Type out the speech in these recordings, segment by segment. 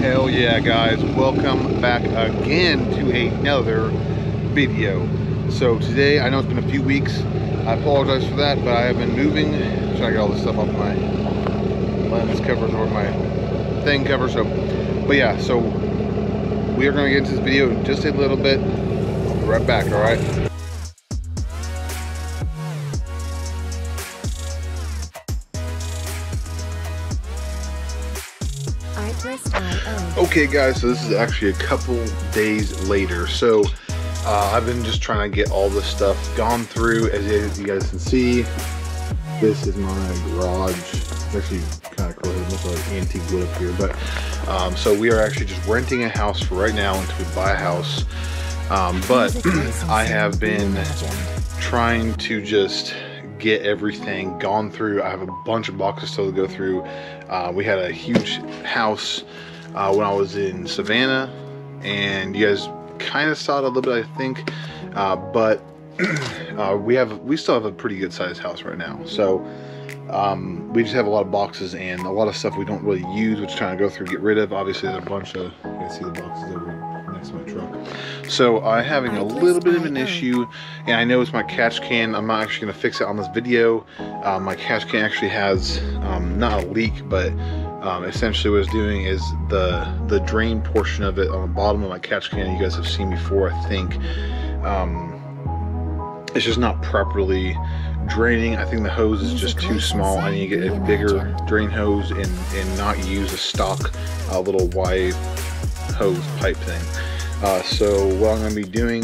Hell yeah, guys, welcome back again to another video. So today, I know it's been a few weeks, I apologize for that, but I have been moving. I'm trying to get all this stuff off my lens covers or my thing cover. So, but yeah, so we are going to get into this video in just a little bit. I'll be right back, all right? Okay guys, so this is actually a couple days later. So I've been just trying to get all this stuff gone through. As you guys can see, this is my garage. It's actually kind of cool. It looks like antique wood up here. But so we are actually just renting a house for right now until we buy a house. But I have been trying to just get everything gone through. I have a bunch of boxes still to go through. We had a huge house when I was in Savannah, and you guys kind of saw it a little bit, I think, but we still have a pretty good sized house right now. So we just have a lot of boxes and a lot of stuff we don't really use, which we're trying to go through and get rid of. Obviously, there's a bunch of, you can see the boxes over next to my truck. So I'm having a little bit of an issue, and I know it's my catch can. I'm not actually going to fix it on this video. My catch can actually has not a leak, but essentially what it's doing is the drain portion of it on the bottom of my catch can, you guys have seen before, I think. It's just not properly draining. I think the hose is just too small. I need to get a bigger drain hose and not use a stock little Y hose pipe thing. So what I'm going to be doing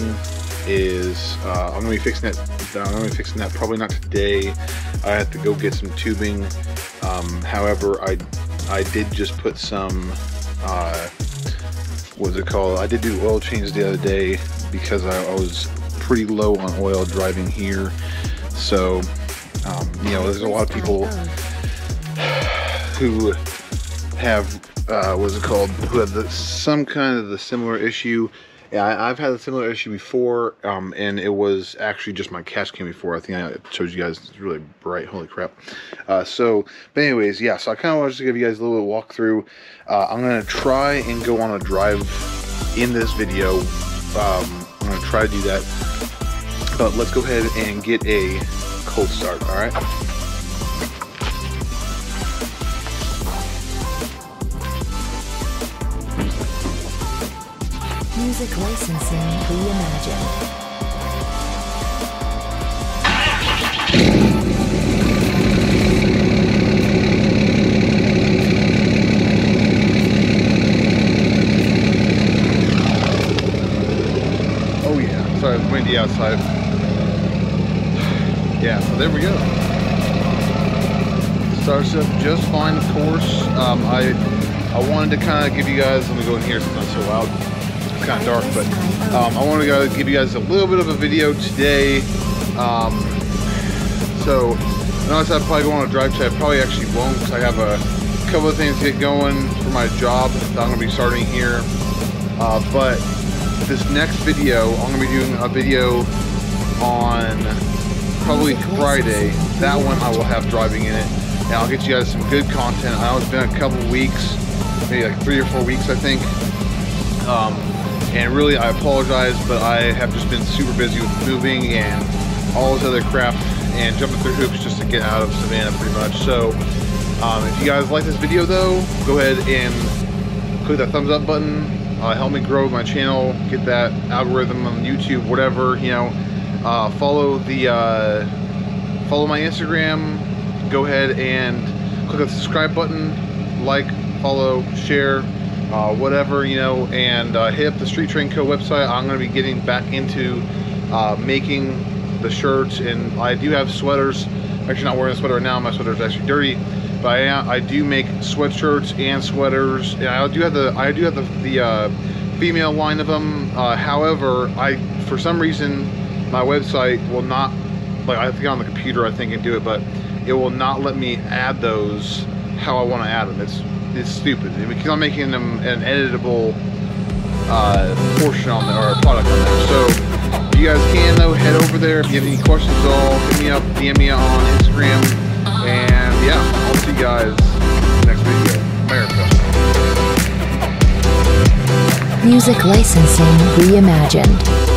is I'm going to be fixing that. I'm going to be fixing that probably not today. I have to go get some tubing. However, I did just put some, what's it called? I did do oil changes the other day because I was pretty low on oil driving here. So, you know, there's a lot of people who have, what's it called? Who have some kind of the similar issue. Yeah, I've had a similar issue before, and it was actually just my catch can before. I think I showed you guys. It's really bright. Holy crap. But anyways, yeah, so I kind of wanted to give you guys a little bit of walkthrough. I'm going to try and go on a drive in this video. I'm going to try to do that. But let's go ahead and get a cold start, all right? Music licensing reimagined. Oh yeah, sorry, it's windy outside. Yeah, so there we go. Starts up just fine, of course. I wanted to kind of give you guys, let me go in here, it's not so loud. Kind of dark, but I want to go give you guys a little bit of a video today. So I know I said I probably go on a drive today. I probably actually won't because I have a couple of things to get going for my job that I'm going to be starting here. But this next video, I'm going to be doing a video on probably Friday. That one I will have driving in it, and I'll get you guys some good content. I know it's been a couple weeks, maybe like 3 or 4 weeks, I think. And really, I apologize, but I have just been super busy with moving and all this other crap and jumping through hoops just to get out of Savannah pretty much. So if you guys like this video though, go ahead and click that thumbs up button. Help me grow my channel, get that algorithm on YouTube, whatever, you know. Follow my Instagram, go ahead and click the subscribe button, like, follow, share, whatever, you know, and hit up the Street Train Co website. I'm going to be getting back into making the shirts, and I do have sweaters. I'm actually not wearing a sweater right now, my sweater is actually dirty, but I do make sweatshirts and sweaters, and I do have the female line of them. However, for some reason my website will not, like, I have to get on the computer, I think, and do it, but it will not let me add those how I want to add them. It's stupid because I'm making them an editable portion on there, or product on there. So if you guys can though, head over there. If you have any questions at all, hit me up, DM me on Instagram, and yeah, I'll see you guys next video. America. Music licensing reimagined.